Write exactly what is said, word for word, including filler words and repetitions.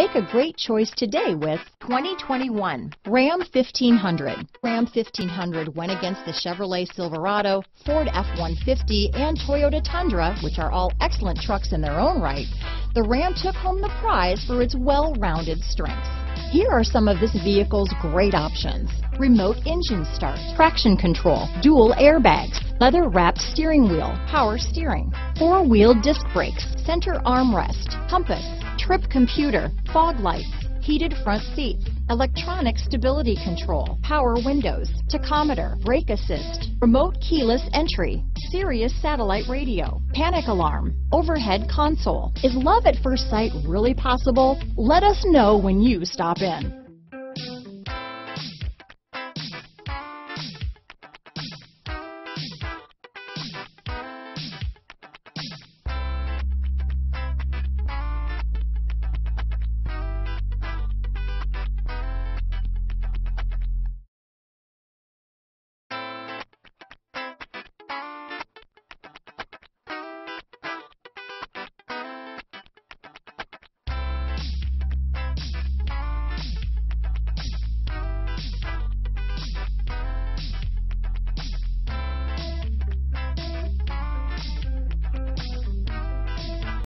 Make a great choice today with twenty twenty-one Ram fifteen hundred. Ram fifteen hundred went against the Chevrolet Silverado, Ford F one fifty, and Toyota Tundra, which are all excellent trucks in their own right. The Ram took home the prize for its well-rounded strengths. Here are some of this vehicle's great options: remote engine start, traction control, dual airbags, leather-wrapped steering wheel, power steering, four-wheel disc brakes, center armrest, compass, trip computer, fog lights, heated front seats, electronic stability control, power windows, tachometer, brake assist, remote keyless entry, Sirius satellite radio, panic alarm, overhead console. Is love at first sight really possible? Let us know when you stop in.